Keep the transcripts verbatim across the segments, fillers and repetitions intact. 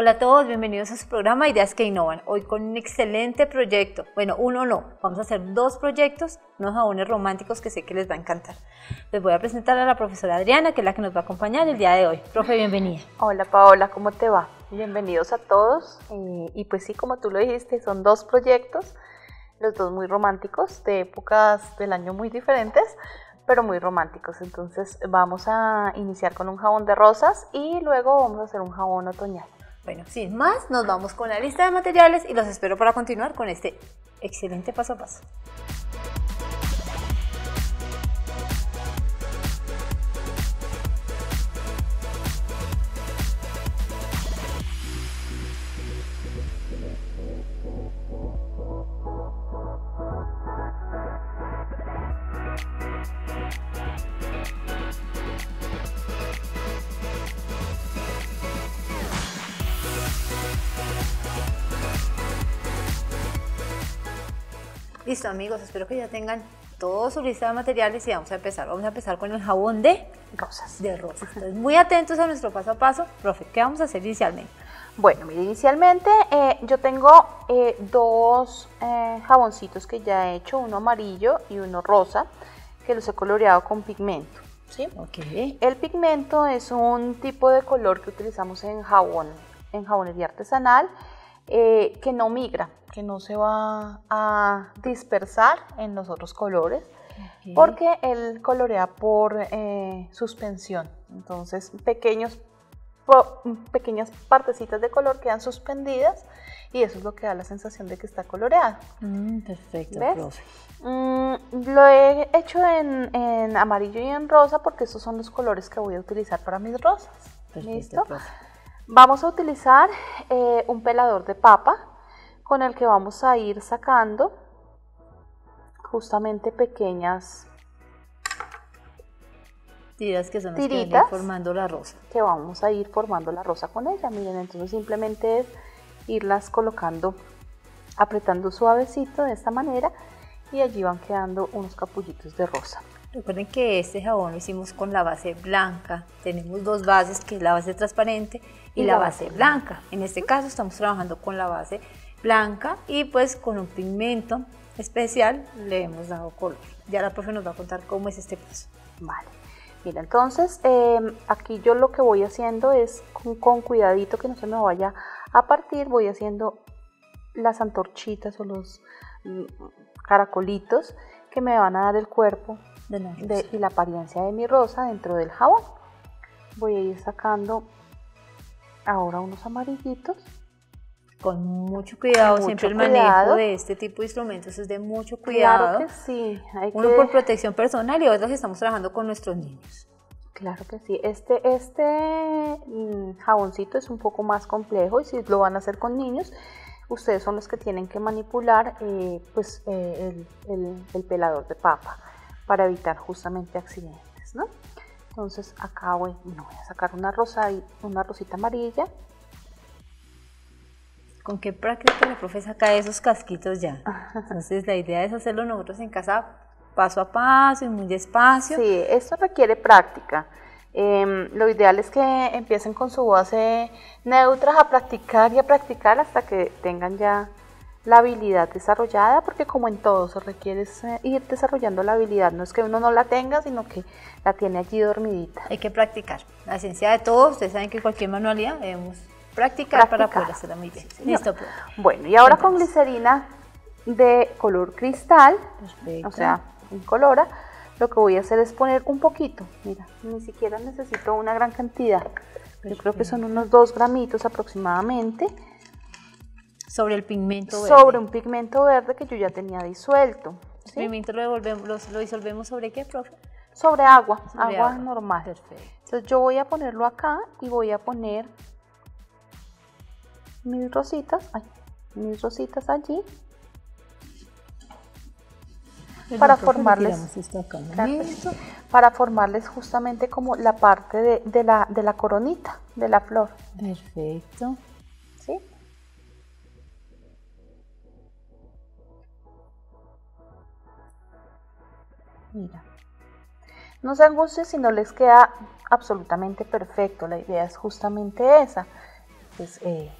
Hola a todos, bienvenidos a su programa Ideas que Innovan. Hoy con un excelente proyecto. Bueno, uno no, vamos a hacer dos proyectos, unos jabones románticos que sé que les va a encantar. Les voy a presentar a la profesora Adriana, que es la que nos va a acompañar el día de hoy. Profe, bienvenida. Hola Paola, ¿cómo te va? Bienvenidos a todos. Y, y pues sí, como tú lo dijiste, son dos proyectos, los dos muy románticos, de épocas del año muy diferentes, pero muy románticos. Entonces vamos a iniciar con un jabón de rosas y luego vamos a hacer un jabón otoñal. Bueno, sin más, nos vamos con la lista de materiales y los espero para continuar con este excelente paso a paso. Listo amigos, espero que ya tengan toda su lista de materiales y vamos a empezar. Vamos a empezar con el jabón de rosas. De rosas. Entonces, muy atentos a nuestro paso a paso. Profe, ¿qué vamos a hacer inicialmente? Bueno, mire, inicialmente eh, yo tengo eh, dos eh, jaboncitos que ya he hecho, uno amarillo y uno rosa, que los he coloreado con pigmento. ¿Sí? Okay. El pigmento es un tipo de color que utilizamos en jabón, en jabonería artesanal, eh, que no migra, que no se va a dispersar en los otros colores, okay, porque él colorea por eh, suspensión. Entonces pequeños, po, pequeñas partecitas de color quedan suspendidas y eso es lo que da la sensación de que está coloreado. Mm, perfecto, ¿ves? Profe. Mm, lo he hecho en, en amarillo y en rosa porque estos son los colores que voy a utilizar para mis rosas. Perfecto, ¿listo? Profe. Vamos a utilizar eh, un pelador de papa, con el que vamos a ir sacando justamente pequeñas tiras que son las que van formando la rosa. Que vamos a ir formando la rosa con ella. Miren, entonces simplemente es irlas colocando, apretando suavecito de esta manera y allí van quedando unos capullitos de rosa. Recuerden que este jabón lo hicimos con la base blanca. Tenemos dos bases, que es la base transparente y, y la, la base, base blanca. blanca. En este caso estamos trabajando con la base blanca y pues con un pigmento especial le hemos dado color. Ya la profe nos va a contar cómo es este paso. Vale, mira, entonces eh, aquí yo lo que voy haciendo es con, con cuidadito que no se me vaya a partir, voy haciendo las antorchitas o los caracolitos que me van a dar el cuerpo de la de, y la apariencia de mi rosa dentro del jabón. Voy a ir sacando ahora unos amarillitos. Con mucho cuidado, mucho siempre el manejo cuidado. de este tipo de instrumentos es de mucho cuidado. Claro que sí. Hay Uno que... por protección personal y otros que estamos trabajando con nuestros niños. Claro que sí. Este, este jaboncito es un poco más complejo y si lo van a hacer con niños, ustedes son los que tienen que manipular eh, pues, eh, el, el, el pelador de papa para evitar justamente accidentes, ¿no? Entonces acá voy, bueno, voy a sacar una, rosa, una rosita amarilla. ¿Con qué práctica la profe saca esos casquitos ya? Entonces la idea es hacerlo nosotros en casa paso a paso y muy despacio. Sí, esto requiere práctica. Eh, lo ideal es que empiecen con su base neutras a practicar y a practicar hasta que tengan ya la habilidad desarrollada, porque como en todo se requiere ir desarrollando la habilidad, no es que uno no la tenga, sino que la tiene allí dormidita. Hay que practicar. La esencia de todo, ustedes saben que cualquier manualidad debemos Practicar, practicar para poder hacerla muy bien. Sí, listo. Pues. Bueno, y ahora entonces, con glicerina de color cristal, perfecto, o sea, incolora, lo que voy a hacer es poner un poquito. Mira, ni siquiera necesito una gran cantidad. Perfecto. Yo creo que son unos dos gramitos aproximadamente. Sobre el pigmento verde. Sobre un pigmento verde que yo ya tenía disuelto. ¿Sí? El pigmento lo, lo, lo disolvemos ¿sobre qué, profe? Sobre agua, sobre agua, agua normal. Perfecto. Entonces yo voy a ponerlo acá y voy a poner mis rositas, ay, mis rositas allí el para formarles acá, ¿no? Perfecto, para formarles justamente como la parte de, de, la, de la coronita de la flor. Perfecto. ¿Sí? Mira, no se angustien si no les queda absolutamente perfecto, la idea es justamente esa. pues eh,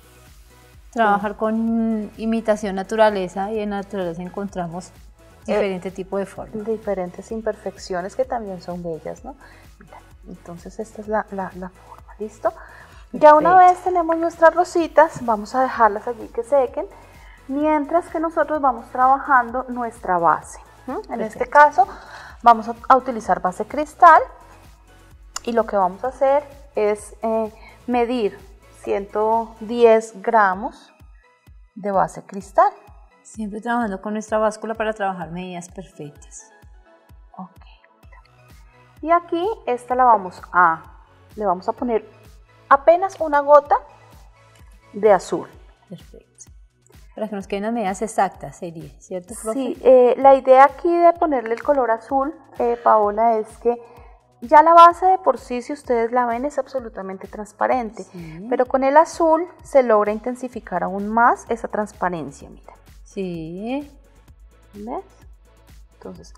trabajar con imitación naturaleza, y en naturaleza encontramos diferente eh, tipo de formas. Diferentes imperfecciones que también son bellas, ¿no? Mira, entonces esta es la, la, la forma, ¿listo? Ya una vez tenemos nuestras rositas, vamos a dejarlas allí que sequen, mientras que nosotros vamos trabajando nuestra base. ¿Mm? En Perfecto. Este caso vamos a, a utilizar base cristal, y lo que vamos a hacer es eh, medir ciento diez gramos de base cristal. Siempre trabajando con nuestra báscula para trabajar medidas perfectas. Ok. Y aquí esta la vamos a, le vamos a poner apenas una gota de azul. Perfecto. Para que nos queden las medidas exactas sería, ¿cierto, profe? Sí, eh, la idea aquí de ponerle el color azul, eh, Paola, es que ya la base de por sí, si ustedes la ven, es absolutamente transparente, sí. Pero con el azul se logra intensificar aún más esa transparencia, mira. Sí. ¿Ves? Entonces,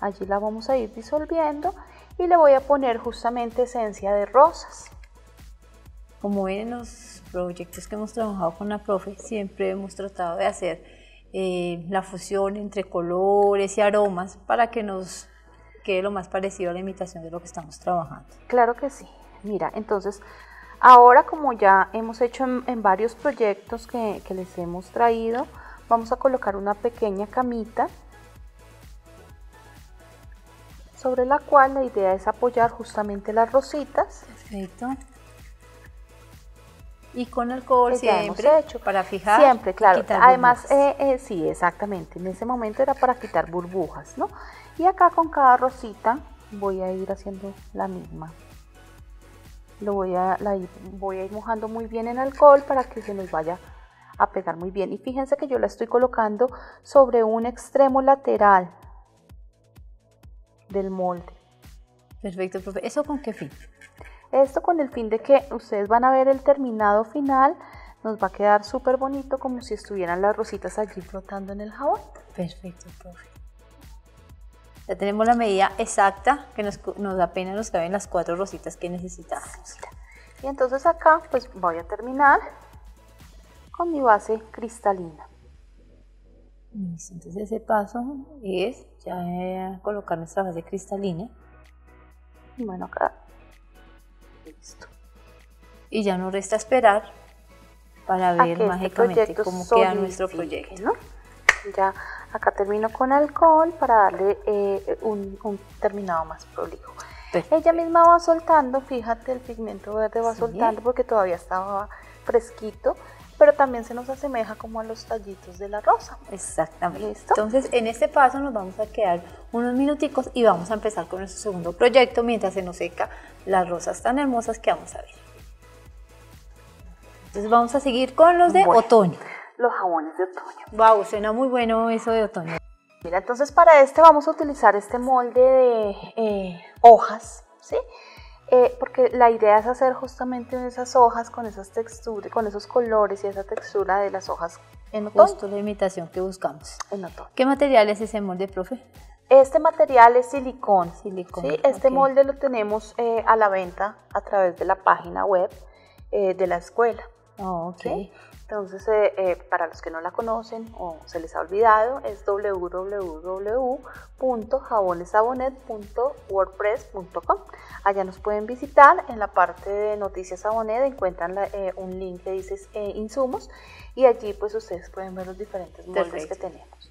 allí la vamos a ir disolviendo y le voy a poner justamente esencia de rosas. Como ven, en los proyectos que hemos trabajado con la profe, siempre hemos tratado de hacer eh, la fusión entre colores y aromas para que nos quede lo más parecido a la imitación de lo que estamos trabajando. Claro que sí. Mira, entonces, ahora como ya hemos hecho en, en varios proyectos que, que les hemos traído, vamos a colocar una pequeña camita sobre la cual la idea es apoyar justamente las rositas. Perfecto. Y con alcohol siempre, hecho. Para fijar, siempre, claro. Quitar Además, eh, eh, sí, exactamente, en ese momento era para quitar burbujas, ¿no? Y acá con cada rosita voy a ir haciendo la misma. Lo voy a, la, voy a ir mojando muy bien en alcohol para que se nos vaya a pegar muy bien. Y fíjense que yo la estoy colocando sobre un extremo lateral del molde. Perfecto, profe. ¿Eso con qué fin? Esto con el fin de que ustedes van a ver el terminado final, nos va a quedar súper bonito, como si estuvieran las rositas allí flotando en el jabón. Perfecto, profe. Ya tenemos la medida exacta que nos, nos apenas nos caben las cuatro rositas que necesitamos. Y entonces acá pues voy a terminar con mi base cristalina. Entonces ese paso es ya colocar nuestra base cristalina. Y bueno, acá. Listo. Y ya nos resta esperar para ver mágicamente cómo queda nuestro proyecto, ¿no? Ya acá termino con alcohol para darle eh, un, un terminado más prolijo. Perfecto. Ella misma va soltando, fíjate, el pigmento verde va sí. soltando porque todavía estaba fresquito, pero también se nos asemeja como a los tallitos de la rosa. Exactamente. ¿Listo? Entonces en este paso nos vamos a quedar unos minuticos y vamos a empezar con nuestro segundo proyecto mientras se nos seca las rosas tan hermosas que vamos a ver. Entonces vamos a seguir con los de bueno. otoño. Los jabones de otoño. Wow, suena muy bueno eso de otoño. Mira, entonces para este vamos a utilizar este molde de eh, hojas, ¿sí? Eh, porque la idea es hacer justamente esas hojas con esas texturas, con esos colores y esa textura de las hojas en otoño. Justo la imitación que buscamos. En otoño. ¿Qué material es ese molde, profe? Este material es silicón. Silicón. ¿Sí? Este okay. molde lo tenemos eh, a la venta a través de la página web eh, de la escuela. Oh, ok. ¿Sí? Entonces, eh, eh, para los que no la conocen o se les ha olvidado, es doble u doble u doble u punto jabonesabonet punto wordpress punto com. Allá nos pueden visitar. En la parte de Noticias Sabonet encuentran la, eh, un link que dice eh, insumos, y allí pues ustedes pueden ver los diferentes moldes Perfecto. Que tenemos.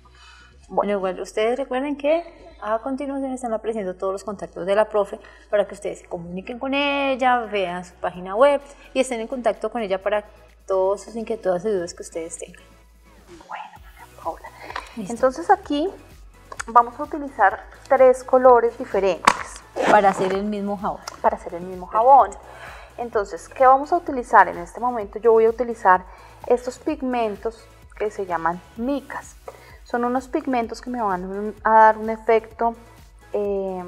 Bueno, igual bueno, ustedes recuerden que a continuación están apareciendo todos los contactos de la profe para que ustedes se comuniquen con ella, vean su página web y estén en contacto con ella para todas sus inquietudes y dudas que ustedes tengan. Bueno, Paola. ¿Listo? Entonces aquí vamos a utilizar tres colores diferentes. Para hacer el mismo jabón. Para hacer el mismo jabón. Entonces, ¿qué vamos a utilizar? En este momento yo voy a utilizar estos pigmentos que se llaman micas. Son unos pigmentos que me van a dar un efecto eh,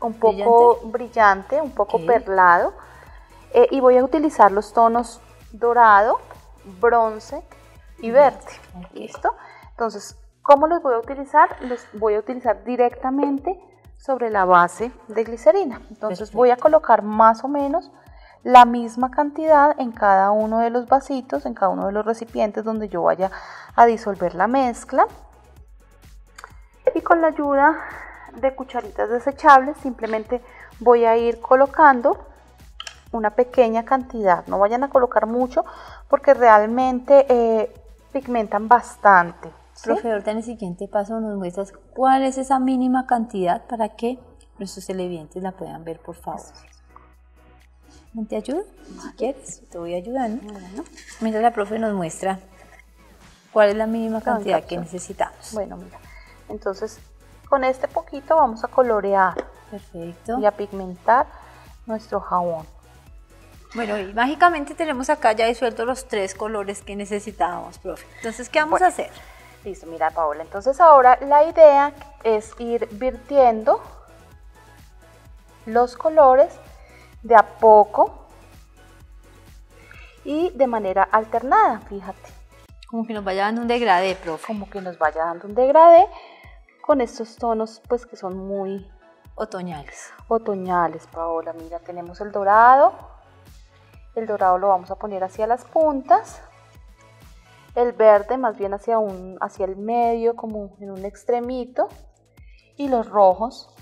un poco brillante, brillante un poco okay. perlado. Eh, y voy a utilizar los tonos dorado, bronce y verde. Okay. ¿Listo? Entonces, ¿cómo los voy a utilizar? Los voy a utilizar directamente sobre la base de glicerina. Entonces Perfecto. Voy a colocar más o menos la misma cantidad en cada uno de los vasitos, en cada uno de los recipientes donde yo vaya a disolver la mezcla. Y con la ayuda de cucharitas desechables simplemente voy a ir colocando una pequeña cantidad. No vayan a colocar mucho porque realmente eh, pigmentan bastante, ¿sí? Profesor, en el siguiente paso nos muestras cuál es esa mínima cantidad para que nuestros televidentes la puedan ver, por favor. ¿Te ayudo? Si quieres, te voy ayudando. Bueno. Mientras la profe nos muestra cuál es la mínima cantidad que necesitamos. Bueno, mira, entonces con este poquito vamos a colorear. Perfecto. Y a pigmentar nuestro jabón. Bueno, y mágicamente tenemos acá ya disuelto los tres colores que necesitábamos, profe. Entonces, ¿qué vamos bueno, a hacer? Listo, mira, Paola. Entonces, ahora la idea es ir vertiendo los colores de a poco y de manera alternada, fíjate. Como que nos vaya dando un degradé, profe. Como que nos vaya dando un degradé con estos tonos, pues, que son muy otoñales. Otoñales, Paola. Mira, tenemos el dorado. El dorado lo vamos a poner hacia las puntas. El verde más bien hacia, un, hacia el medio, como en un extremito. Y los rojos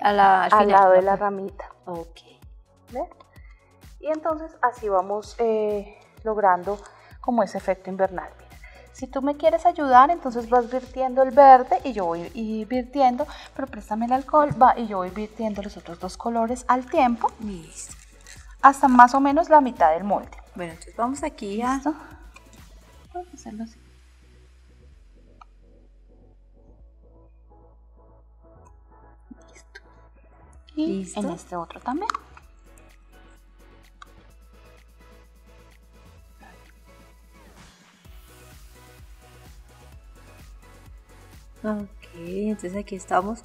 a la, al, al final, lado de la ramita. Ok. ¿Ve? Y entonces así vamos eh, logrando como ese efecto invernal. Mira, si tú me quieres ayudar, entonces vas virtiendo el verde y yo voy y virtiendo, pero préstame el alcohol, va, y yo voy virtiendo los otros dos colores al tiempo. Listo. Hasta más o menos la mitad del molde. Bueno, entonces vamos aquí a... ¿Listo? Vamos a hacerlo así. Listo. Y ¿Listo? en este otro también. Ok, entonces aquí estamos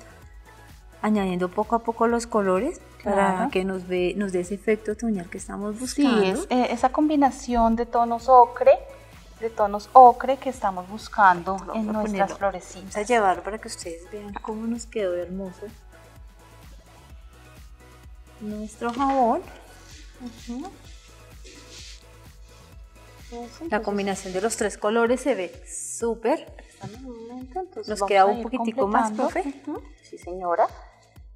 añadiendo poco a poco los colores. Claro. Para que nos, ve, nos dé ese efecto otoñal que estamos buscando. Sí, es, eh, esa combinación de tonos ocre, de tonos ocre que estamos buscando Vamos en nuestras ponerlo. florecitas. Vamos a llevarlo para que ustedes vean cómo nos quedó hermoso nuestro jabón. Uh-huh. Entonces, la combinación de los tres colores se ve súper. Nos queda un poquitico más, profe. Uh-huh. Sí, señora.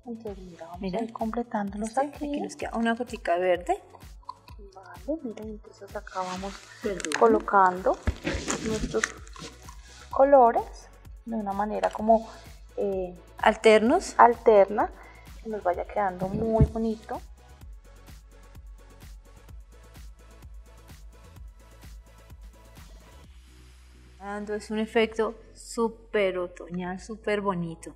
Entonces, mira, vamos mira, a ir completándolos este, aquí. Aquí nos queda una gotica verde. Vale, mira, entonces acá vamos Perdón. colocando nuestros colores de una manera como eh, alternos, alterna, que nos vaya quedando muy bonito. Es un efecto súper otoñal, súper bonito.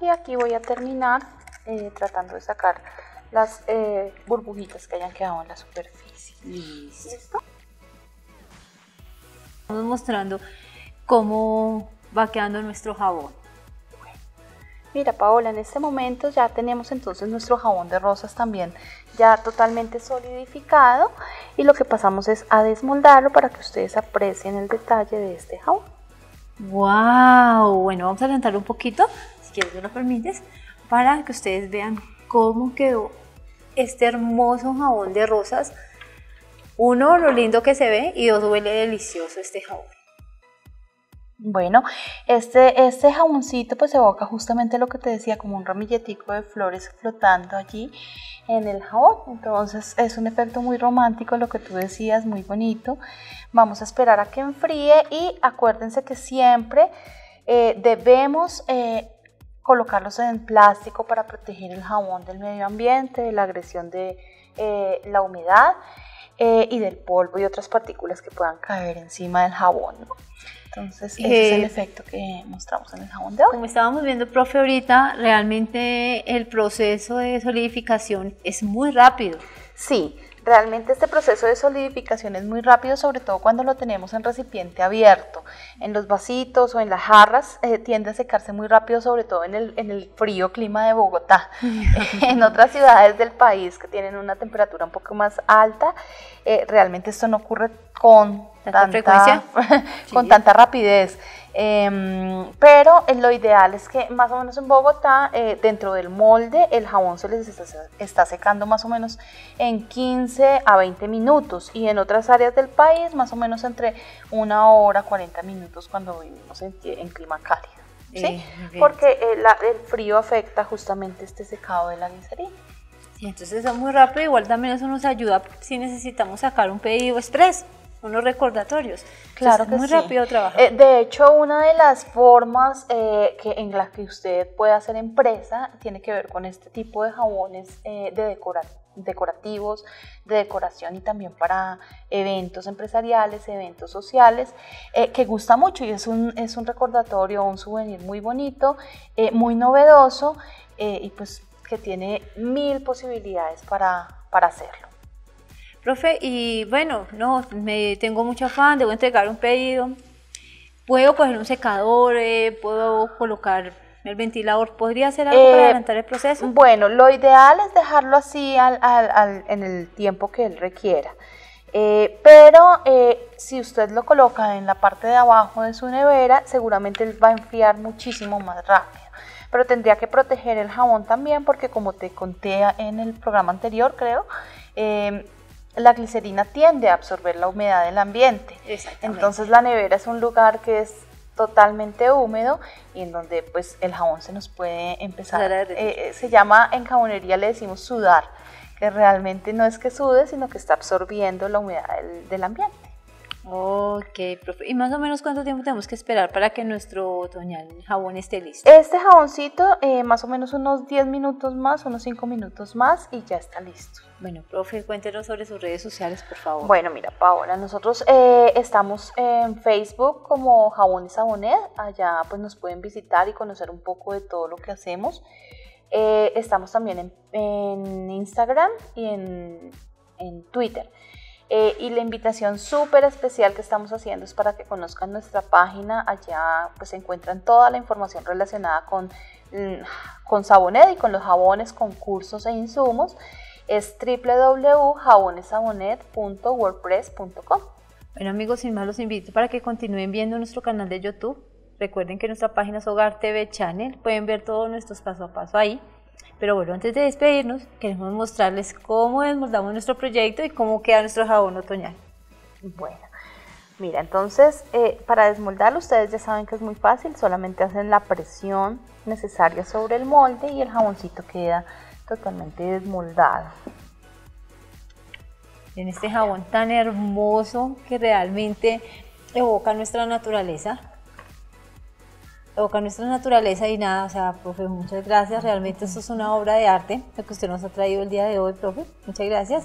Y aquí voy a terminar eh, tratando de sacar las eh, burbujitas que hayan quedado en la superficie. Listo. ¿Listo? Estamos mostrando cómo va quedando nuestro jabón. Bueno. Mira, Paola, en este momento ya tenemos entonces nuestro jabón de rosas también ya totalmente solidificado. Y lo que pasamos es a desmoldarlo para que ustedes aprecien el detalle de este jabón. ¡Wow! Bueno, vamos a adelantarlo un poquito, si tú lo permites, para que ustedes vean cómo quedó este hermoso jabón de rosas. Uno, lo lindo que se ve, y dos, huele delicioso este jabón. Bueno, este, este jaboncito pues evoca justamente lo que te decía, como un ramilletico de flores flotando allí en el jabón. Entonces es un efecto muy romántico, lo que tú decías, muy bonito. Vamos a esperar a que enfríe y acuérdense que siempre eh, debemos... Eh, colocarlos en plástico para proteger el jabón del medio ambiente, de la agresión de eh, la humedad eh, y del polvo y otras partículas que puedan caer encima del jabón, ¿no? Entonces ese eh, es el efecto que mostramos en el jabón de hoy. Como estábamos viendo, profe, ahorita realmente el proceso de solidificación es muy rápido. Sí, realmente este proceso de solidificación es muy rápido, sobre todo cuando lo tenemos en recipiente abierto. En los vasitos o en las jarras eh, tiende a secarse muy rápido, sobre todo en el, en el frío clima de Bogotá. En otras ciudades del país que tienen una temperatura un poco más alta, eh, realmente esto no ocurre con tanta, tanta frecuencia, con sí. tanta rapidez. Eh, pero lo ideal es que más o menos en Bogotá, eh, dentro del molde, el jabón se les está, está secando más o menos en quince a veinte minutos, y en otras áreas del país más o menos entre una hora, cuarenta minutos cuando vivimos en, en clima cálido, ¿sí? Sí, porque eh, la, el frío afecta justamente este secado de la glicerina. Sí, entonces es muy rápido. Igual también eso nos ayuda si necesitamos sacar un pedido express, unos recordatorios. Claro, entonces, que muy sí. rápido trabajar. Eh, de hecho, una de las formas eh, que, en las que usted puede hacer empresa tiene que ver con este tipo de jabones eh, de decora decorativos, de decoración, y también para eventos empresariales, eventos sociales, eh, que gusta mucho, y es un, es un recordatorio, un souvenir muy bonito, eh, muy novedoso, eh, y pues que tiene mil posibilidades para, para hacerlo. Profe, y bueno, no, me tengo mucho afán, debo entregar un pedido, puedo coger un secador, eh, puedo colocar el ventilador, ¿podría hacer algo eh, para adelantar el proceso? Bueno, lo ideal es dejarlo así al, al, al, en el tiempo que él requiera, eh, pero eh, si usted lo coloca en la parte de abajo de su nevera, seguramente él va a enfriar muchísimo más rápido. Pero tendría que proteger el jabón también, porque como te conté en el programa anterior, creo, eh, la glicerina tiende a absorber la humedad del ambiente. Entonces la nevera es un lugar que es totalmente húmedo y en donde pues el jabón se nos puede empezar, eh, se llama, en jabonería le decimos sudar, que realmente no es que sude, sino que está absorbiendo la humedad del, del ambiente. Ok, profe. ¿Y más o menos cuánto tiempo tenemos que esperar para que nuestro otoñal jabón esté listo? Este jaboncito, eh, más o menos unos diez minutos más, unos cinco minutos más, y ya está listo. Bueno, profe, cuéntenos sobre sus redes sociales, por favor. Bueno, mira, Paola, nosotros eh, estamos en Facebook como Jabón y Sabonet. Allá pues nos pueden visitar y conocer un poco de todo lo que hacemos. Eh, estamos también en, en Instagram y en, en Twitter. Eh, y la invitación súper especial que estamos haciendo es para que conozcan nuestra página. Allá pues encuentran toda la información relacionada con, con Sabonet y con los jabones, con cursos e insumos. Es doble u doble u doble u punto jabone sabonet punto wordpress punto com. Bueno, amigos, sin más los invito para que continúen viendo nuestro canal de YouTube. Recuerden que nuestra página es Hogar T V Channel, pueden ver todos nuestros paso a paso ahí. Pero bueno, antes de despedirnos, queremos mostrarles cómo desmoldamos nuestro proyecto y cómo queda nuestro jabón otoñal. Bueno, mira, entonces eh, para desmoldarlo, ustedes ya saben que es muy fácil, solamente hacen la presión necesaria sobre el molde y el jaboncito queda totalmente desmoldado. En este jabón tan hermoso que realmente evoca nuestra naturaleza. Evoca nuestra naturaleza y nada, o sea, profe, muchas gracias, realmente esto es una obra de arte, lo que usted nos ha traído el día de hoy, profe, muchas gracias.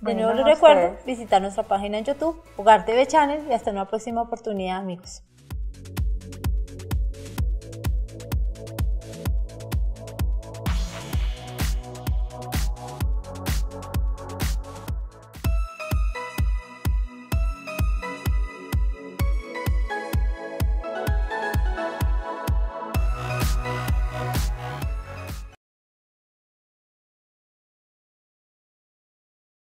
De nuevo les recuerdo visitar nuestra página en YouTube, Hogar T V Channel, y hasta una próxima oportunidad, amigos.